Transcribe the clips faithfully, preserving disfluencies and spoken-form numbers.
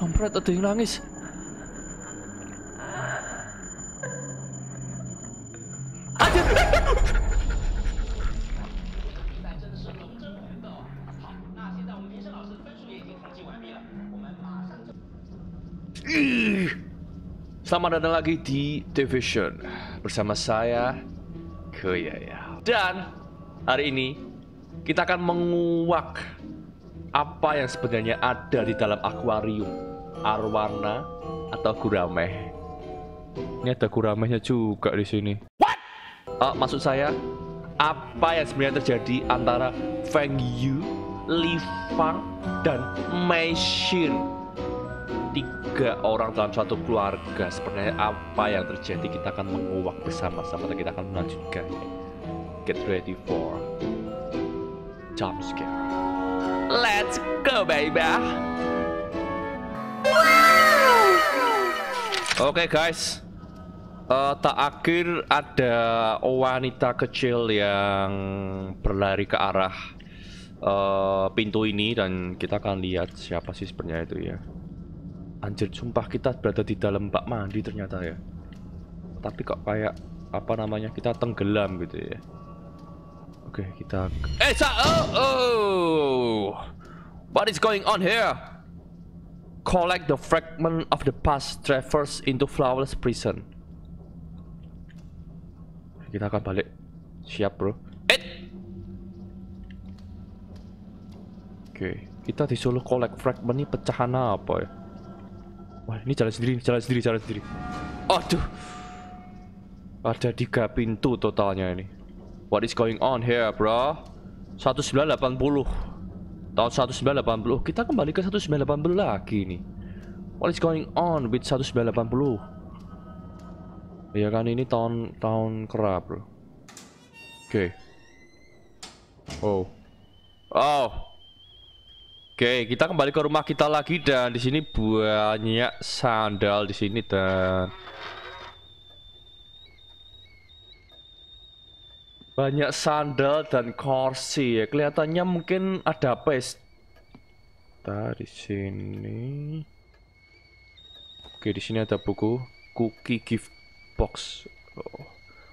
Kampret, ada yang nangis. Anjir. Selamat datang lagi di Devotion bersama saya Kuyoyo. Dan hari ini kita akan menguak apa yang sebenarnya ada di dalam akuarium Arwana atau Gurameh. Ini ada Guramehnya juga di sini. What? Uh, maksud saya, apa yang sebenarnya terjadi antara Feng Yu, Li Fang, dan Mei Shin? Tiga orang dalam suatu keluarga. Sebenarnya apa yang terjadi? Kita akan menguak bersama-sama dan kita akan melanjutkannya. Get ready for jump scare. Let's go, baby. Oke, okay, guys. Uh, tak akhir ada wanita kecil yang berlari ke arah uh, pintu ini dan kita akan lihat siapa sih sebenarnya itu ya. Anjir, sumpah kita berada di dalam bak mandi ternyata ya. Tapi kok kayak apa namanya kita tenggelam gitu ya. Oke, okay, kita Eh, sa oh, oh. What is going on here? Collect the fragment of the past traverse into Flowerless Prison. Kita akan balik. Siap, bro. Eh. Oke, okay, kita disuruh collect fragment ini pecahan apa ya? Wah, ini jalan sendiri, jalan sendiri, jalan sendiri. Aduh. Ada tiga pintu totalnya ini. What is going on here, bro? nineteen eighty. Tahun nineteen eighty. Kita kembali ke nineteen eighty lagi nih. What is going on with nineteen eighty? Ya kan ini tahun tahun kera, bro. Oke. Okay. Oh. Oh. Oke, okay, kita kembali ke rumah kita lagi dan di sini banyak sandal di sini dan banyak sandal dan kursi ya. Kelihatannya mungkin ada pesta di sini. Oke, di sini ada buku cookie gift box. Oh.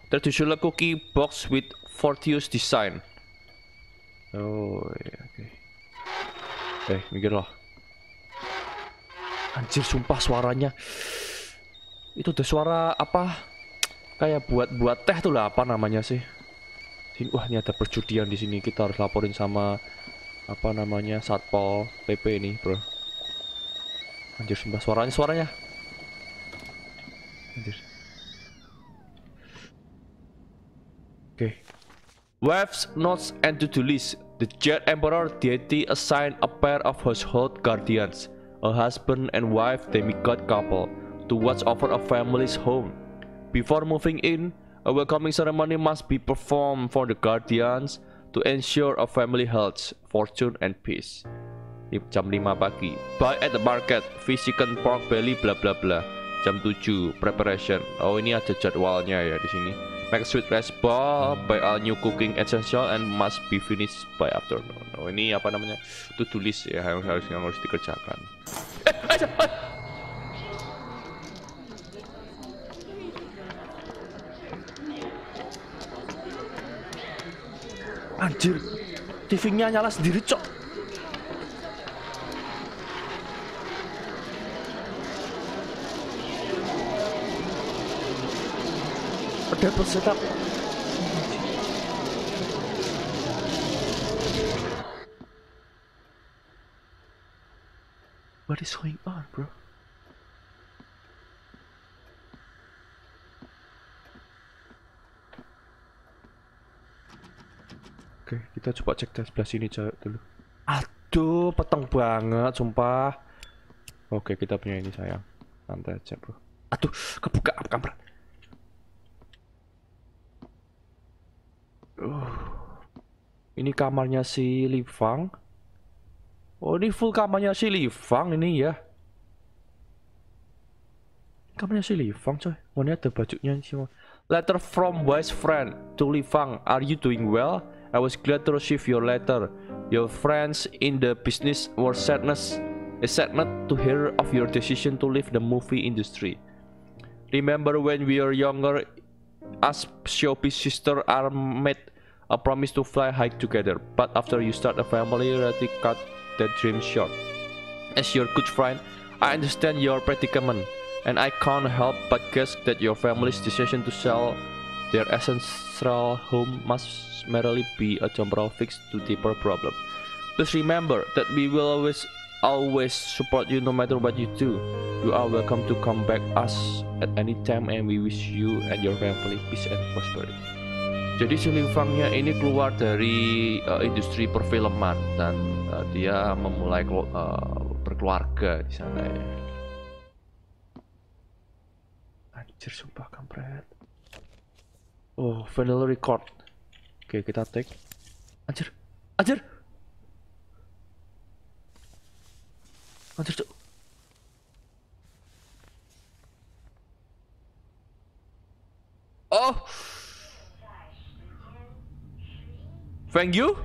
Traditional cookie box with fortuitous design. Oh ya, oke. Eh, mikir loh. Anjir, sumpah suaranya. Itu ada suara apa? Kayak buat-buat teh tuh lah, apa namanya sih? Wah, ini ada perjudian di sini. Kita harus laporin sama apa namanya satpol P P ini, bro. Anjir, sumpah suaranya, suaranya. Anjir. Oke. Okay. Waves, notes, and to-do list. The Jade Emperor deity assigned a pair of household guardians, a husband and wife demigod couple, to watch over a family's home. Before moving in, a welcoming ceremony must be performed for the guardians to ensure a family health, fortune, and peace. Jam lima pagi. Buy at the market, fish, chicken, pork belly, bla bla bla. Jam tujuh. Preparation. Oh, ini ada jadwalnya ya di sini. Make sweet rice ball, buy all new cooking essential and must be finished by afternoon. Oh, ini apa namanya? To do list ya, yang harus yang harus dikerjakan. Eh, aja, aja. Anjir, T V-nya nyala sendiri, cok. Ada persetup. What is going on, bro? Oke, kita coba cek dari sebelah sini dulu. Aduh, peteng banget, sumpah. Oke, kita punya ini sayang. Santai aja, bro. Aduh, kebuka kamar. Uh, ini kamarnya si Li Fang. Oh, ini full kamarnya si Li Fang ini ya. Kamarnya si Li Fang, coy. Oh, ini ada bajunya semua. Letter from wise friend to Li Fang. Are you doing well? I was glad to receive your letter. Your friends in the business were sadness It's saddened to hear of your decision to leave the movie industry. Remember when we were younger, us Xiaopi's sister are made a promise to fly high together, but after you start a family, reality cut that dream short. As your good friend, I understand your predicament, and I can't help but guess that your family's decision to sell their ancestral home must merely be a temporal fix to deeper problem. Please remember that we will always always support you no matter what you do. You are welcome to come back us at any time, and we wish you and your family peace and prosperity. Jadi si Li Fangnya ini keluar dari uh, industri perfilman dan uh, dia memulai uh, berkeluarga di sana ya. Anjir sumpah kampret. Oh, final record. Oke, okay, kita take. Anjir. Anjir. Anjir tuh. Oh. Feng Yu?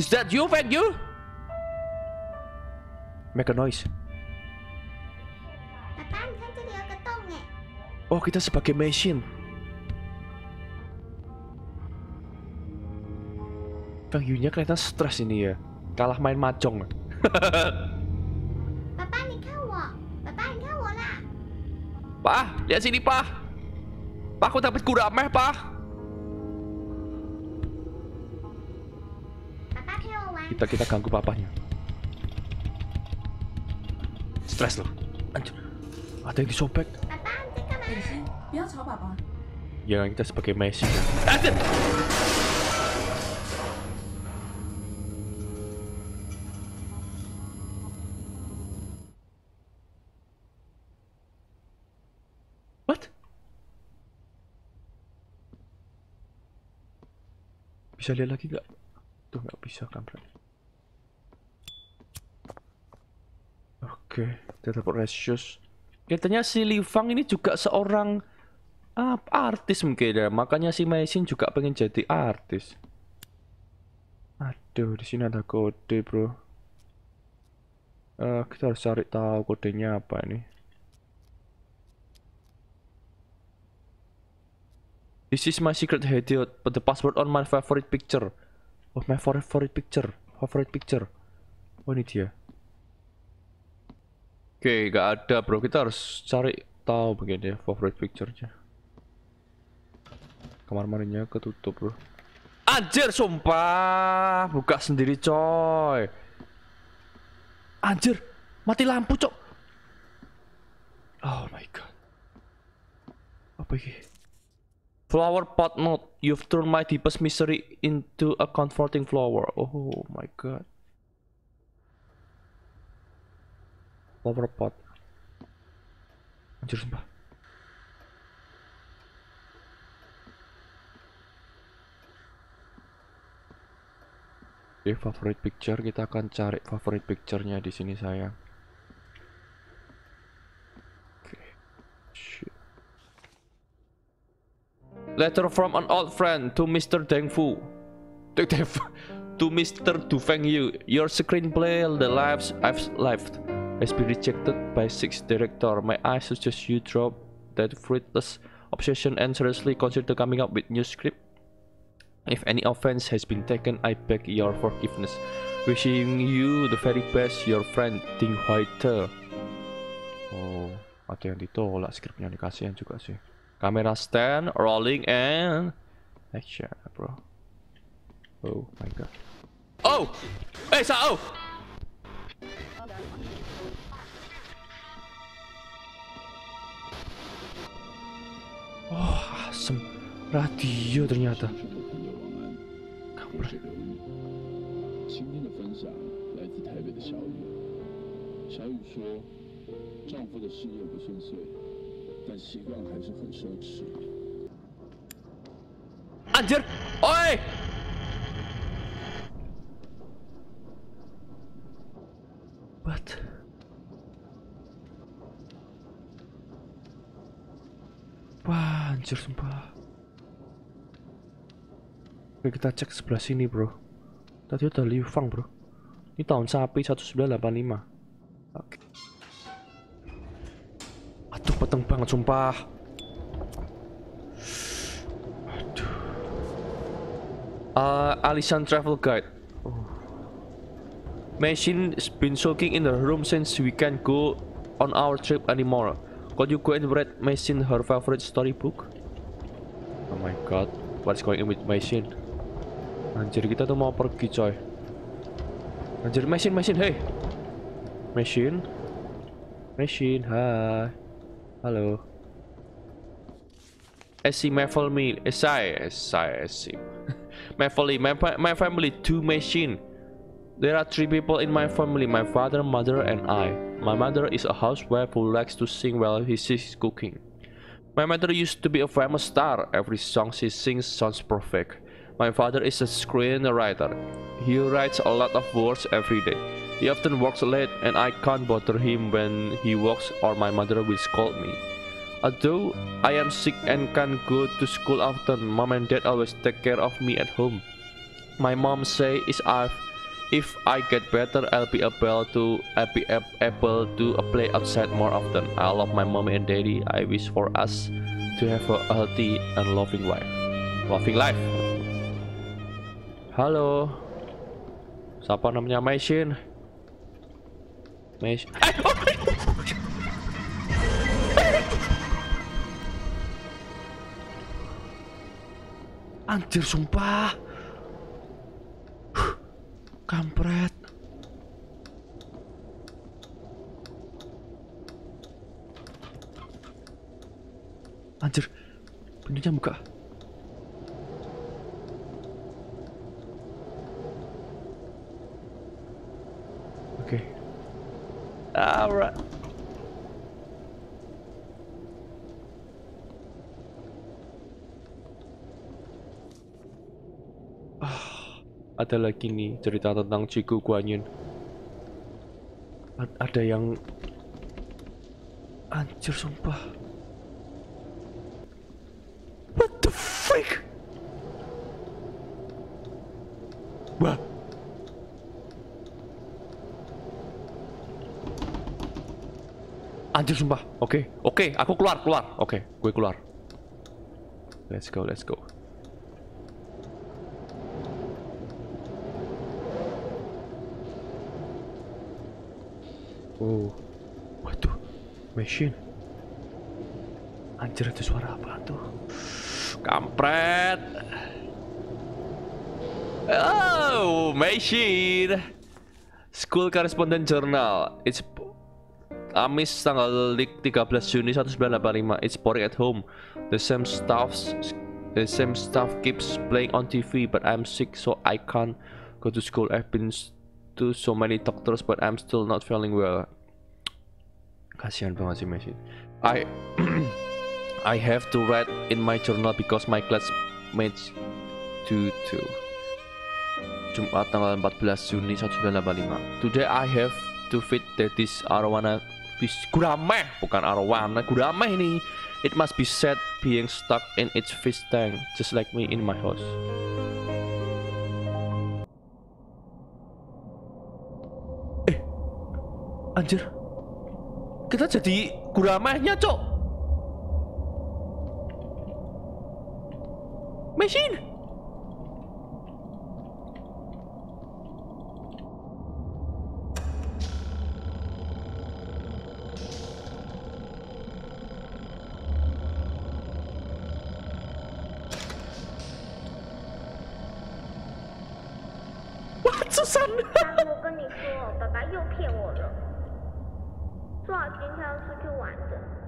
Is that you, Feng Yu? Make a noise. Oh, kita sebagai Mei Shin. Feng Yu-nya kelihatan stres ini ya. Kalah main mahjong. Papa, Pa, lihat sini, Pa. Pa, aku dapat Gurameh, Pa. Kita kita ganggu papahnya. Stres loh. Anjir. Ada yang disobek. Jangan kita sebagai Messi. Anjir. Bisa lihat lagi nggak? Tuh nggak bisa kampret. Oke, kita dapat resius. Katanya si Li Fang ini juga seorang ah, artis mungkin ya. Makanya si Mei Shin juga pengen jadi artis. Aduh, di sini ada kode bro. Uh, kita harus cari tahu kodenya apa ini. This is my secret hideout, but the password on my favorite picture. Oh, my favorite picture, favorite picture. Oh, ini dia. Oke, okay, gak ada bro, kita harus cari tahu begini ya, favorite picture-nya. Kamar-mandinya ketutup bro. Anjir, sumpah, buka sendiri coy. Anjir, mati lampu cok. Oh my god. Apa ini? Flower pot mode. You've turned my deepest misery into a comforting flower. Oh my god. Flower pot. Anjir sumpah. Oke, favorite picture, kita akan cari favorite picture-nya di sini sayang. Oke. Shit. Letter from an old friend to Mister Deng Fu. To Mister Du Fengyu. Your screenplay, The Lives I've Lived, has been rejected by six directors. May I suggest you drop that fruitless obsession and seriously consider coming up with new script? If any offense has been taken, I beg your forgiveness. Wishing you the very best, your friend Ding Huaiter. Oh, ada yang ditolak skripnya, dikasihan juga sih. Camera stand, rolling and action, bro. Oh my god. Oh, hey, Sao. Oh, asem radio ternyata. Kampret. Anjir, oi! What? Wah, anjir sumpah. Oke, kita cek sebelah sini, bro. Tadi ada Li Fang, bro. Ini tahun sapi seribu sembilan ratus delapan puluh lima. Oke. Aduh, peteng banget sumpah. Aduh. Uh, Ali Shan travel guide. Oh. Mei Shin has been soaking in her room since we can't go on our trip anymore. Could you go and read Mei Shin her favorite storybook? Oh my god, what's going on with Mei Shin? Anjir, kita tuh mau pergi coy. Anjir, Mei Shin, Mei Shin, hey. Mei Shin. Mei Shin, hi. Halo. Esi my family, Esai, Esai, Esi. My family, my my family, two Mei Shin. There are three people in my family, my father, mother, and I. My mother is a housewife who likes to sing while she is cooking. My mother used to be a famous star. Every song she sings sounds perfect. My father is a screenwriter. He writes a lot of words every day. He often works late and I can't bother him when he works or my mother will scold me. Although I am sick and can't go to school often, mom and dad always take care of me at home. My mom says if I get better, I'll be able to, I'll be able to play outside more often. I love my mom and daddy. I wish for us to have a healthy and loving life. Loving life. Halo. Siapa namanya Mei Shin? Mei Shin. Anjir sumpah. Kampret. Anjir. Pintunya buka. Oke. Okay. Alright. Ah, ada lagi nih cerita tentang Chiku Kuan Yin. A- ada yang anjir sumpah. What the freak? Wah. Anjir sumpah. Oke, okay. oke, okay, aku keluar, keluar. Oke, okay, gue keluar. Let's go, let's go. Oh. Waduh. Mei Shin. Anjir, ada suara apa tuh? Kampret. Oh, Mei Shin. School Correspondent Journal. It's Amis tanggal tiga belas Juni seribu sembilan ratus delapan puluh lima. It's boring at home. The same stuff, the same stuff keeps playing on T V. But I'm sick, so I can't go to school. I've been to so many doctors, but I'm still not feeling well. Kasihan banget sih Mei Shin. I I have to write in my journal because my classmates do too. Jumat tanggal empat belas Juni seribu sembilan ratus delapan puluh lima. Today I have to fit that is Arwana. Gurameh, bukan Arwana, Gurameh ini. It must be sad being stuck in its fish tank, just like me in my house. Eh, anjir, kita jadi Guramehnya cok. Mei Shin.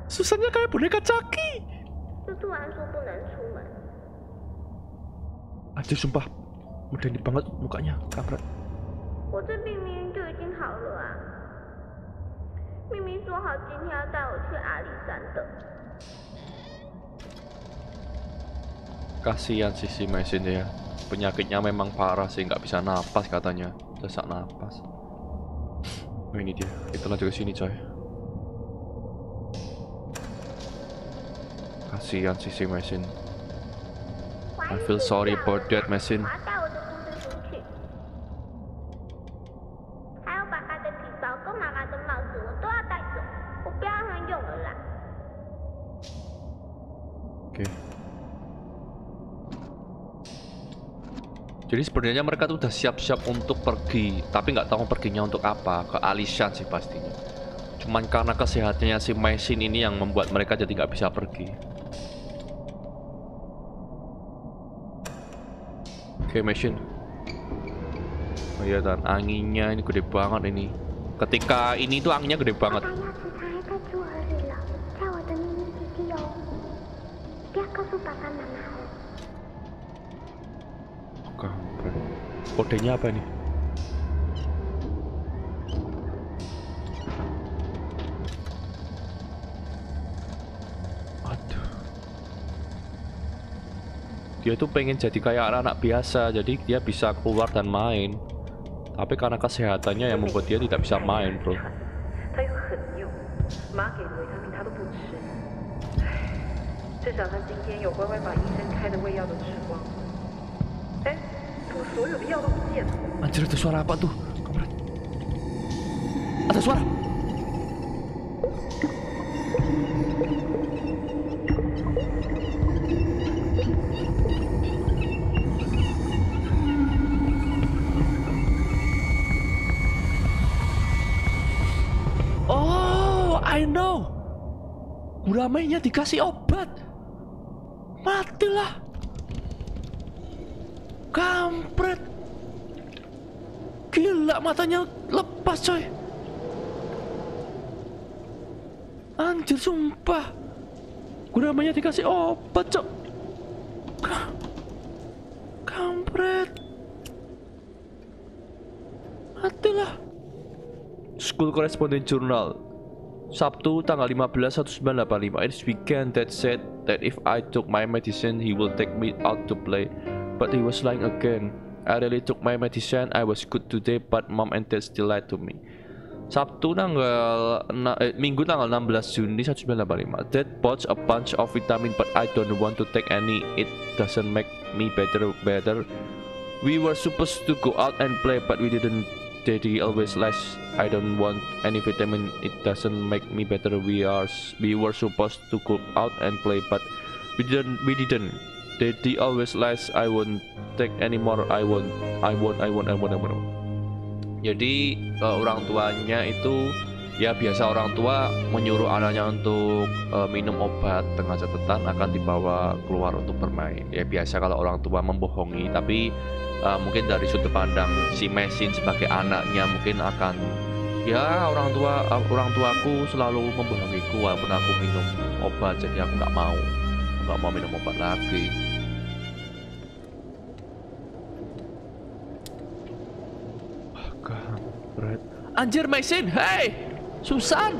Susannya kayak boneka Chucky. Aduh sumpah, medeni banget mukanya, kampret. Kasihan sih si Mei Shin ya. Penyakitnya memang parah sih, nggak bisa napas katanya. Sesak napas. Oh, ini dia, kita lanjut ke sini coy. Kasihan sih si Mei Shin. I feel sorry about that Mei Shin. Jadi sebenarnya mereka tuh udah siap-siap untuk pergi, tapi nggak tahu perginya untuk apa. Ke Ali Shan sih pastinya. Cuman karena kesehatannya si Mei Shin ini yang membuat mereka jadi nggak bisa pergi. Oke, okay, Mei Shin. Oh iya, dan anginnya ini gede banget ini. Ketika ini tuh anginnya gede banget. Kodenya apa nih? Aduh. Dia tuh pengen jadi kayak anak biasa, jadi dia bisa keluar dan main. Tapi karena kesehatannya yang membuat dia tidak bisa main, bro. Anjir, ada suara apa tuh? Kameran. Ada suara. Oh, I know. Guramehnya dikasih obat. Matilah. Kampret. Gila, matanya lepas coy. Anjir, sumpah. Guramehnya dikasih obat coy. Kampret. Matilah. School Correspondent Journal, Sabtu tanggal lima belas November seribu sembilan ratus delapan puluh lima. It's weekend that said that if I took my medicine he will take me out to play. But he was lying again. I really took my medicine. I was good today, but mom and dad still lied to me. Sabtu tanggal eh, Minggu tanggal enam belas Juni seribu sembilan ratus delapan puluh lima. Dad bought a bunch of vitamin, but I don't want to take any. It doesn't make me better. Better. We were supposed to go out and play, but we didn't. Daddy always lies. I don't want any vitamin. It doesn't make me better. We are. We were supposed to go out and play, but we didn't. We didn't. Daddy always lies. I won't take anymore. I won't. I won't. I won't. I won't. I won't. Jadi uh, orang tuanya itu ya biasa orang tua menyuruh anaknya untuk uh, minum obat dengan catatan akan dibawa keluar untuk bermain. Ya biasa kalau orang tua membohongi, tapi uh, mungkin dari sudut pandang si Mei Shin sebagai anaknya mungkin akan ya orang tua uh, orang tuaku selalu membohongiku walaupun aku minum obat, jadi aku nggak mau nggak mau minum obat lagi. Anjir, Mei Shin, hey, Susan.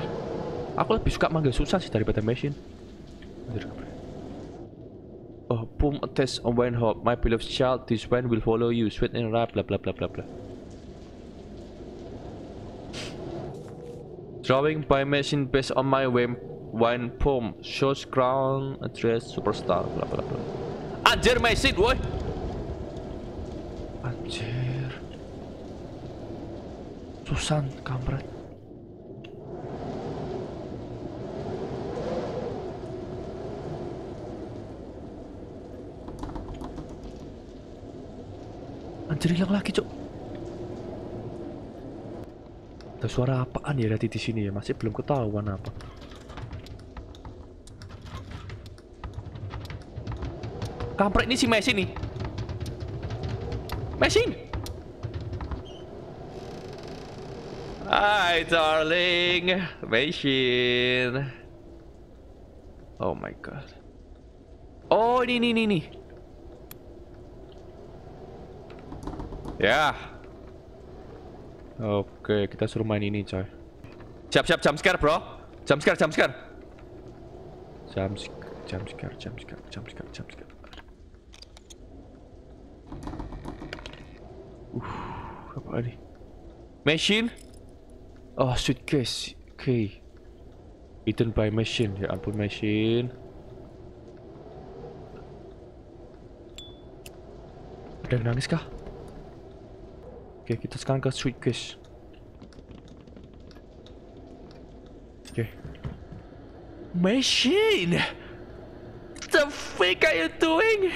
Aku lebih suka manggil Susan sih daripada Mei Shin. Oh, boom, a test on one hope. My beloved child, this one will follow you, sweet and ripe, blah blah blah blah blah. Drawing by Mei Shin based on my wine poem, shows crown, address, superstar, blah blah blah. Anjir, Mei Shin, woi. Anjir. Susan, kampret. Anjir, hilang lagi, cok. Ada suara apaan ya dari di sini ya? Masih belum ketahuan apa. Kampret, ini si Mei Shin nih. Mei Shin. Hi, darling, Mei Shin. Oh my god. Oh, ini, ini, ini. Ya. Yeah. Oke, okay, kita suruh main ini, coy. Siap-siap jump scare, bro. Jump scare, jump scare. Jump scare, jump scare, jump scare, jump scare, jump scare. Uh, apa ini? Mei Shin. Oh, suitcase, okay. Eaten by Mei Shin, ya ampun Mei Shin. Ada yang nangis kah? Oke, okay, kita sekarang ke suitcase. Oke, okay. Mei Shin, what the fuck are you doing?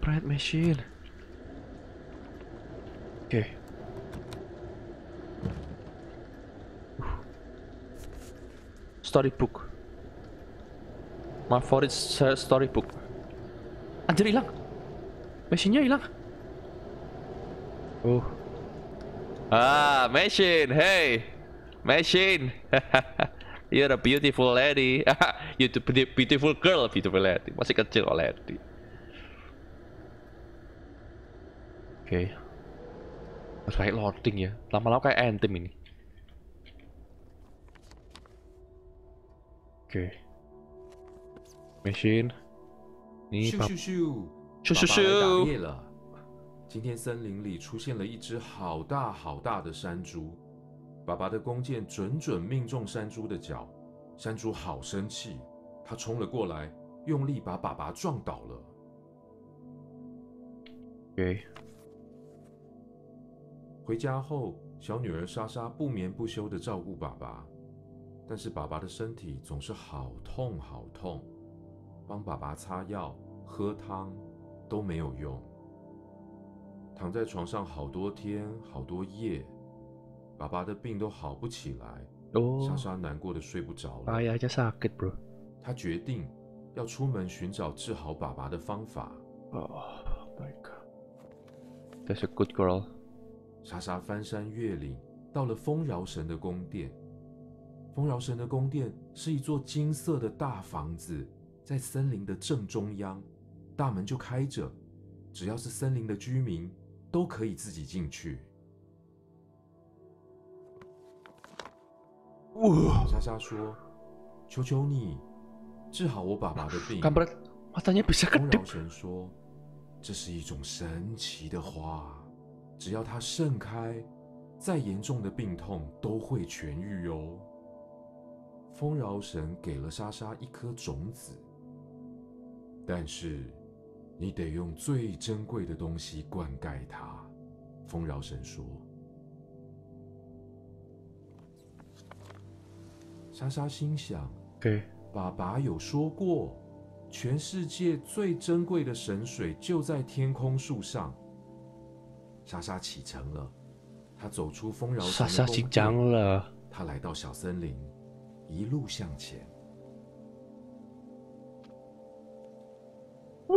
Bread machine. Okay. Storybook. My favorite storybook. Anjir, hilang. Mesinnya hilang. Oh. Ah, Mei Shin. Hey, Mei Shin. You're a beautiful lady. You're a beautiful girl, beautiful lady. Masih kecil lady. Okay. Right loading ya. Lama-lama kayak Anthem ini. Okay. Mei Shin. Shoo shoo shoo. Shoo shoo shoo. 今天森林里出现了一只好大好大的山猪，爸爸的弓箭准准命中山猪的脚，山猪好生气，他冲了过来，用力把爸爸撞倒了。Okay. 回家后，小女儿莎莎不眠不休地照顾爸爸，但是爸爸的身体总是好痛好痛，帮爸爸擦药、喝汤都没有用。 躺在床上好多天，好多夜，爸爸的病都好不起来。Oh, 莎莎难过的睡不着了。哎呀，真是累，bro。她决定要出门寻找治好爸爸的方法。Oh my god, that's a good girl。莎莎翻山越岭，到了丰饶神的宫殿。丰饶神的宫殿是一座金色的大房子，在森林的正中央，大门就开着，只要是森林的居民。 都可以自己进去。莎莎说：“求求你，治好我爸爸的病。”丰饶神说：“这是一种神奇的花，只要它盛开，再严重的病痛都会痊愈哦。”丰饶神给了莎莎一颗种子，但是。 你得用最珍贵的东西灌溉它，丰饶神说。莎莎心想：“对，爸爸有说过，全世界最珍贵的神水就在天空树上。”莎莎启程了，她走出丰饶神的宫殿了，她来到小森林，一路向前。哇！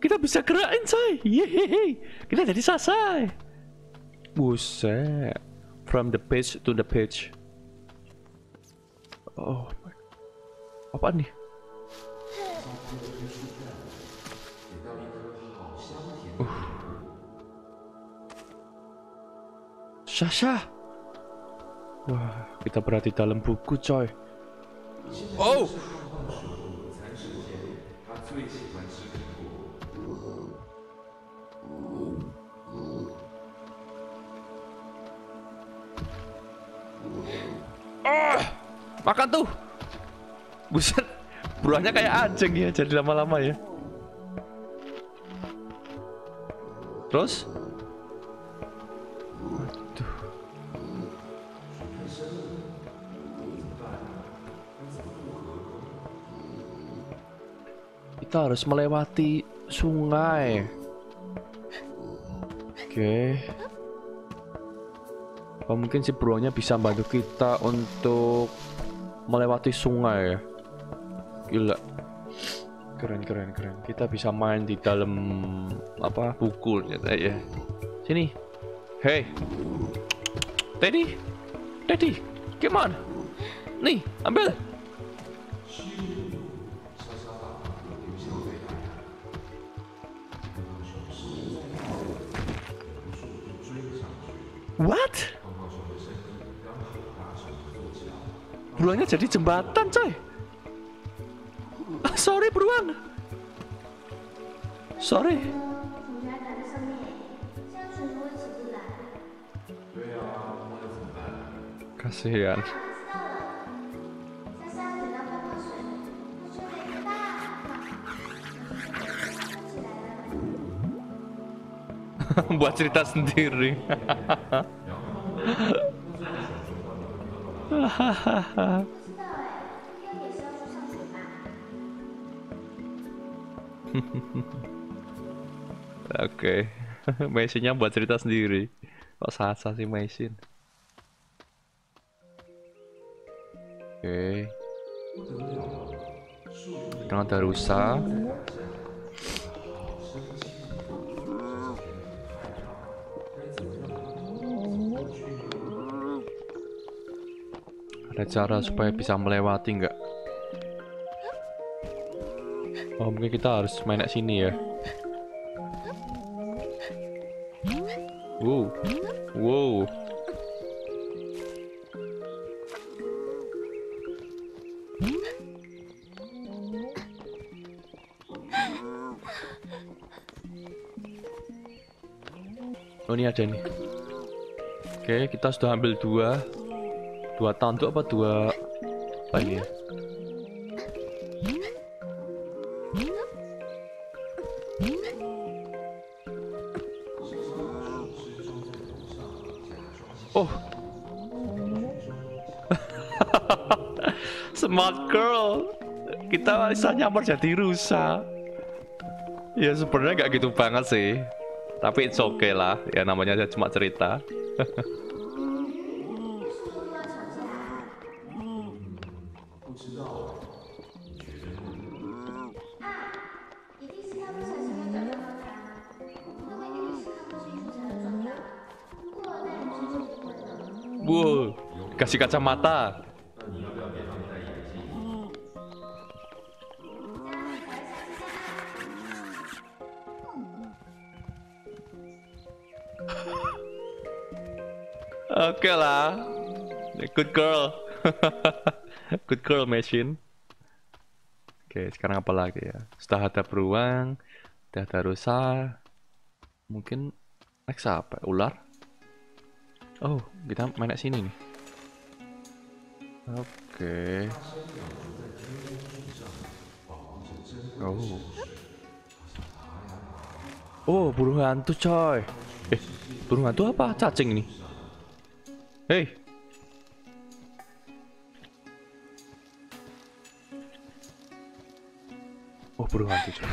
Kita bisa gerakin, say. Yeay. Kita jadi sasai. Buset. From the page to the page. Oh my. Apaan nih? Uh. Sasha. Wah, kita berada dalam buku, coy. Oh. Makan tuh, buset, buahnya kayak anjing ya, jadi lama-lama ya. Terus, aduh, kita harus melewati sungai. Oke. Oh, mungkin si buruannya bisa bantu kita untuk melewati sungai ya. Gila. Keren keren keren. Kita bisa main di dalam apa buku ya. Sini. Hey. Teddy. Teddy. Come on. Nih, ambil. What? Beruangnya jadi jembatan, coy. Sorry, beruang. Sorry. Kasihan. Buat cerita sendiri. Hahaha. Oke, okay. Mei Shin-nya buat cerita sendiri. Kok salah-salah sih Mei Shin? Oke, okay. Karena ada rusa. Ada cara supaya bisa melewati nggak? Oh, mungkin kita harus main ke sini ya. Wow, wow. Oh, ini ada nih. Oke, kita sudah ambil dua. Dua tanduk apa dua apa ini ya? Oh. Smart girl, kita bisa nyamar jadi rusa. Ya sebenarnya nggak gitu banget sih, tapi it's okay lah. Ya namanya cuma cerita. Wow, kasih kacamata. Oke lah, good girl. Good girl Mei Shin. Oke, sekarang apa lagi ya? Sudah ada beruang, sudah ada rusa. Mungkin next apa? Ular? Oh, kita main ke sini nih. Oke. Okay. Oh. Oh, burung hantu coy. Eh, burung hantu apa? Cacing ini. Hei. Oh, burung hantu coy.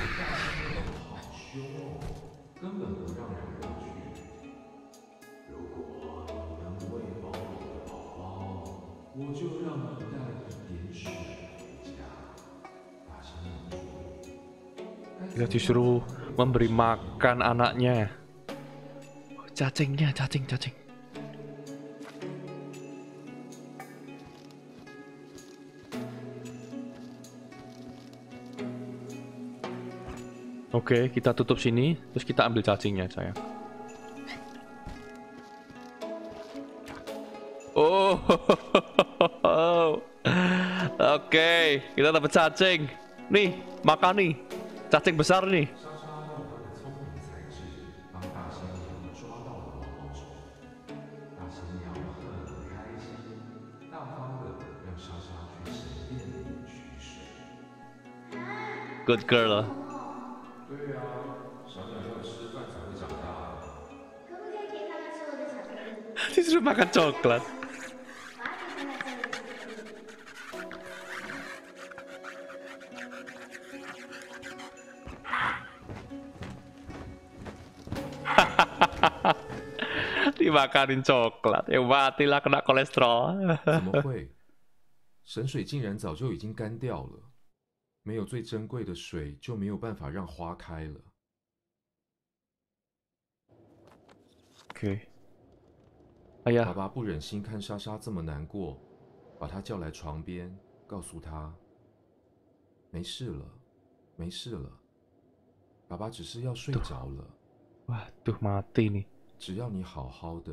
Dia disuruh memberi makan anaknya. Cacingnya, cacing, cacing. Oke, kita tutup sini, terus kita ambil cacingnya, sayang. Oh, oke, kita dapat cacing. Nih, makan nih. Cacing besar nih. Good girl. Disuruh makan coklat. Dimakanin coklat, ya matilah kena kolesterol. Oke. Ayah. Waduh, mati nih. 只要你好好的，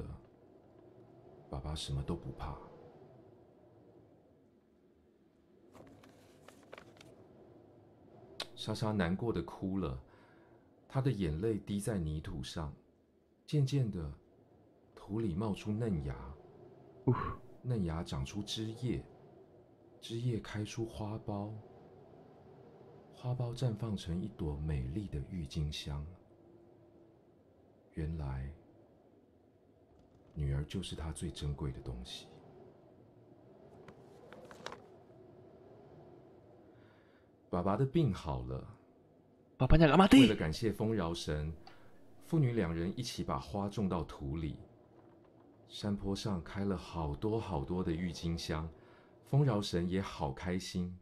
爸爸什么都不怕。莎莎难过的哭了，她的眼泪滴在泥土上，渐渐的，土里冒出嫩芽，嫩芽长出枝叶，枝叶开出花苞，花苞绽放成一朵美丽的郁金香。原来。 女儿就是她最珍贵的东西。爸爸的病好了，爸爸为了感谢丰饶神，父女两人一起把花种到土里。山坡上开了好多好多的郁金香，丰饶神也好开心。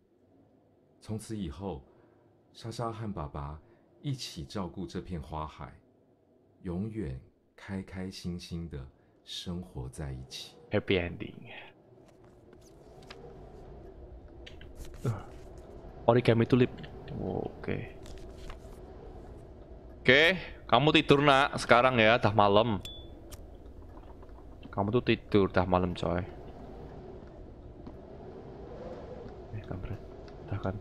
从此以后，莎莎和爸爸一起照顾这片花海，永远开开心心的生活在一起。Happy ending. Origami tulip. Oke. Oke, kamu tidur nak sekarang ya, dah malam. Kamu tuh tidur dah malam coy. Eh, kampret. Dah kan.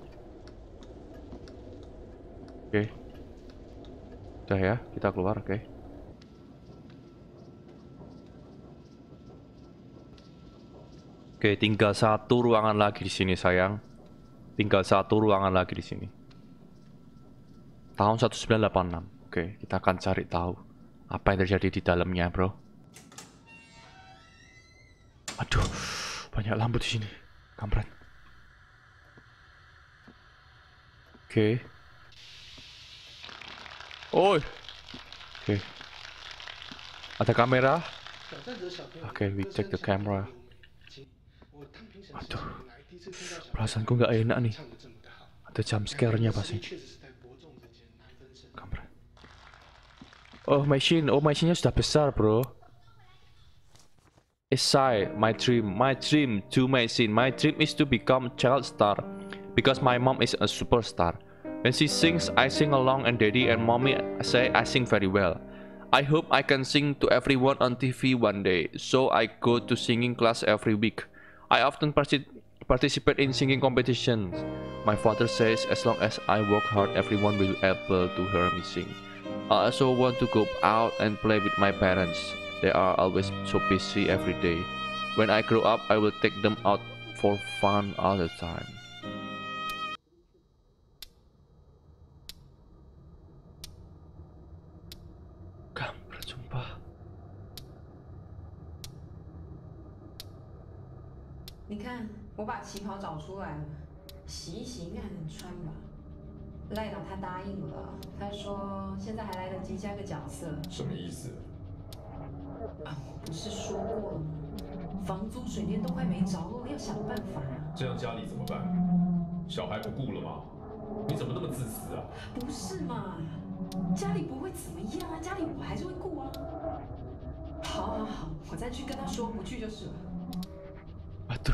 Oke. Udah ya, kita keluar, oke. Oke, tinggal satu ruangan lagi di sini sayang. Tinggal satu ruangan lagi di sini. Tahun seribu sembilan ratus delapan puluh enam. Oke, kita akan cari tahu apa yang terjadi di dalamnya, bro. Aduh, banyak lampu di sini. Kampret. Oke. Oi. Oke. Ada kamera? Oke, we check the camera. Aduh, perasaanku nggak enak nih. Ada jump scare-nya pasti. Kampret. Oh, Mei Shin. Oh, Mei Shin-nya sudah besar, bro. Sigh, my dream, my dream to Mei Shin. My dream is to become child star, because my mom is a superstar. When she sings, I sing along, and daddy and mommy say I sing very well. I hope I can sing to everyone on T V one day, so I go to singing class every week. I often participate in singing competitions. My father says as long as I work hard, everyone will be able to hear me sing. I also want to go out and play with my parents. They are always so busy every day. When I grow up, I will take them out for fun all the time. Kampret, sumpah. You see. 我把旗袍找出来了，洗一洗应该还能穿吧。赖导他答应了，他说现在还来得及加个角色。什么意思？啊，不是说过了吗？房租、水电都快没着落，要想办法啊。这样家里怎么办？小孩不顾了吗？你怎么那么自私啊？不是嘛，家里不会怎么样啊，家里我还是会顾啊。好，好，好，我再去跟他说，不去就是了。啊，对。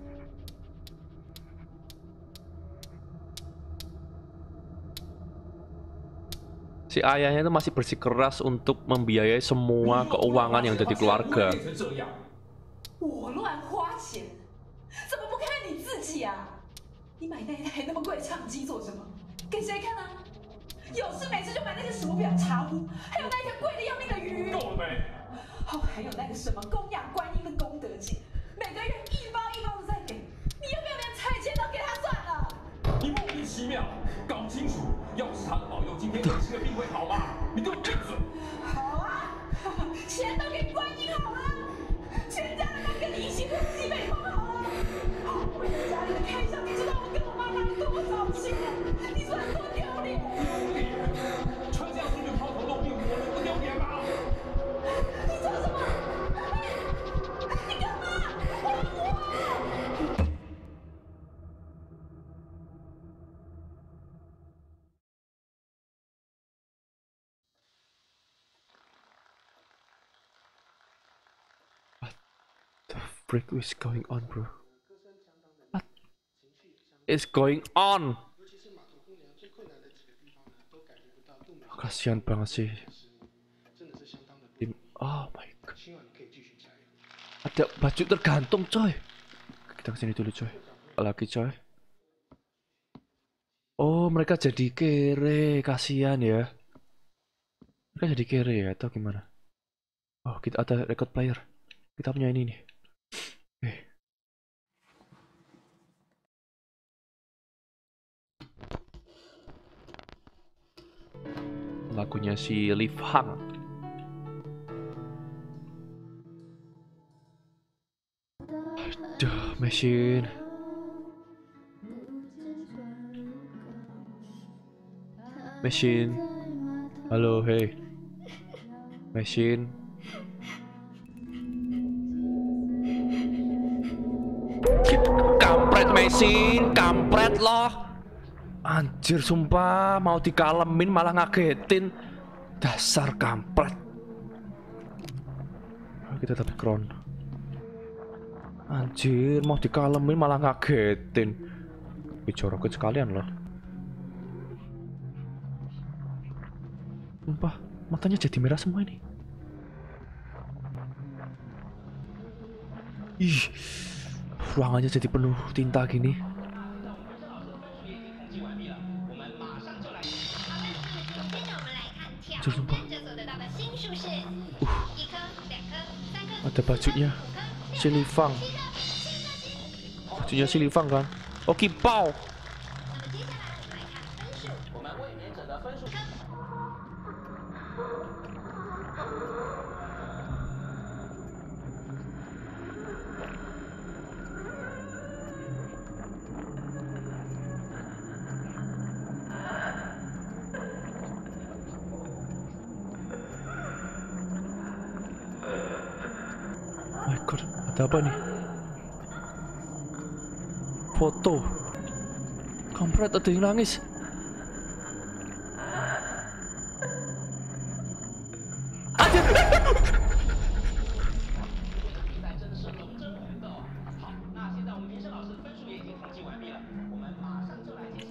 Si ayahnya itu masih bersikeras untuk membiayai semua keuangan yang jadi keluarga. break is going on, bro? What is going on? Kasyan Bansi. Oh my god. Ada baju tergantung, coy. Kita kesini dulu, coy. Lagi, coy. Oh, mereka jadi kere, kasihan ya. Mereka jadi kere ya, atau gimana? Oh, kita ada record player. Kita punya ini nih. Okay. Lagunya si Li Fang. Aduh, Mei Shin. Mei Shin. Halo, hey. Mei Shin. Kampret Mei Shin, kampret loh. Anjir, sumpah mau dikalemin malah ngagetin, dasar kampret. Oh, kita tetap crown. Anjir, mau dikalemin malah ngagetin, dijorokin sekalian loh. Sumpah matanya jadi merah semua ini. Ih, ruangannya jadi penuh tinta gini. Sumpah. Uh, ada bajunya si Li Fang. Bajunya si Li Fang kan. Oke, pau. Apa nih? Foto. Kampret, ada yang nangis. Anjir.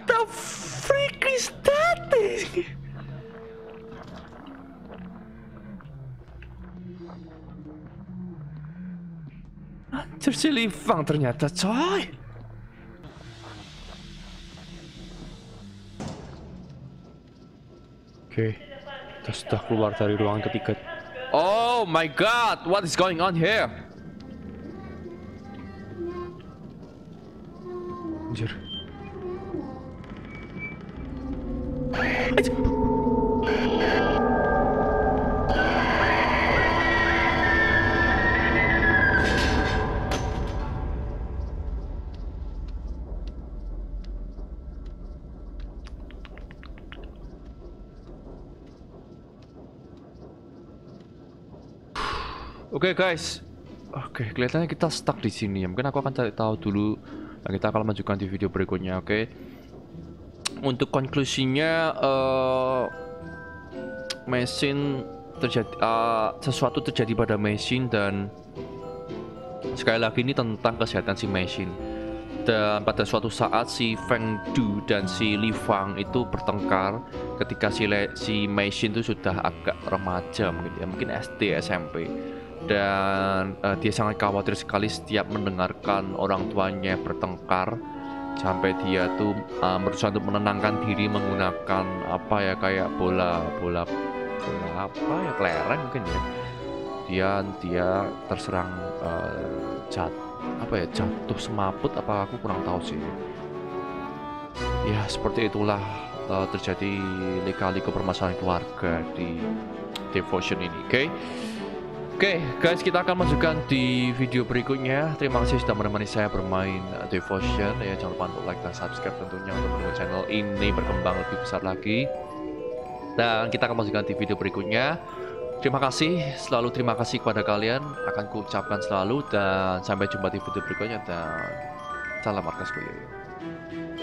The freak is that thing? Anjir, si Li Fang ternyata, coy. Oke, kita sudah keluar dari ruangan ketiga. Oh my god, what is going on here? Anjir. Anjir. Oke, okay, guys. Oke, okay, kelihatannya kita stuck di sini ya. Mungkin aku akan cari tahu dulu. Nah, kita akan lanjutkan di video berikutnya, oke? Okay? Untuk konklusinya, uh, Mei Shin terjadi uh, sesuatu terjadi pada Mei Shin, dan sekali lagi ini tentang kesehatan si Mei Shin. Dan pada suatu saat si Feng Du dan si Li Fang itu bertengkar ketika si Le si Mei Shin itu sudah agak remaja, mungkin ya, mungkin S D, S M P. Dan uh, dia sangat khawatir sekali setiap mendengarkan orang tuanya bertengkar, sampai dia tuh uh, berusaha untuk menenangkan diri menggunakan apa ya, kayak bola bola bola apa ya, kelereng mungkin ya. Dia dia terserang uh, jat apa ya jatuh semaput, apa aku kurang tahu sih. Ya seperti itulah uh, terjadi lika-liku permasalahan keluarga di Devotion ini, oke? Okay? Oke, okay, guys, kita akan masukkan di video berikutnya. Terima kasih sudah menemani saya bermain Devotion. Ya, jangan lupa untuk like dan subscribe tentunya untuk mendukung channel ini berkembang lebih besar lagi. Dan kita akan masukkan di video berikutnya. Terima kasih, selalu terima kasih kepada kalian. Akan kuucapkan selalu, dan sampai jumpa di video berikutnya. Dan salam Markas Kuyoyo.